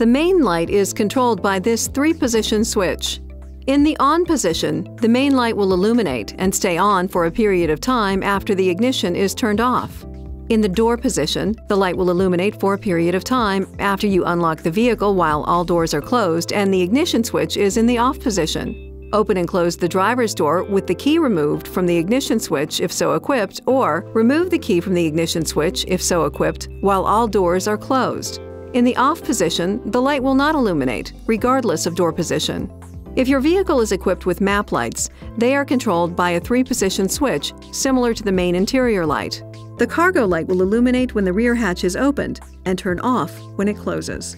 The main light is controlled by this 3-position switch. In the on position, the main light will illuminate and stay on for a period of time after the ignition is turned off. In the door position, the light will illuminate for a period of time after you unlock the vehicle while all doors are closed and the ignition switch is in the off position. Open and close the driver's door with the key removed from the ignition switch if so equipped, or remove the key from the ignition switch if so equipped while all doors are closed. In the off position, the light will not illuminate, regardless of door position. If your vehicle is equipped with map lights, they are controlled by a 3-position switch, similar to the main interior light. The cargo light will illuminate when the rear hatch is opened and turn off when it closes.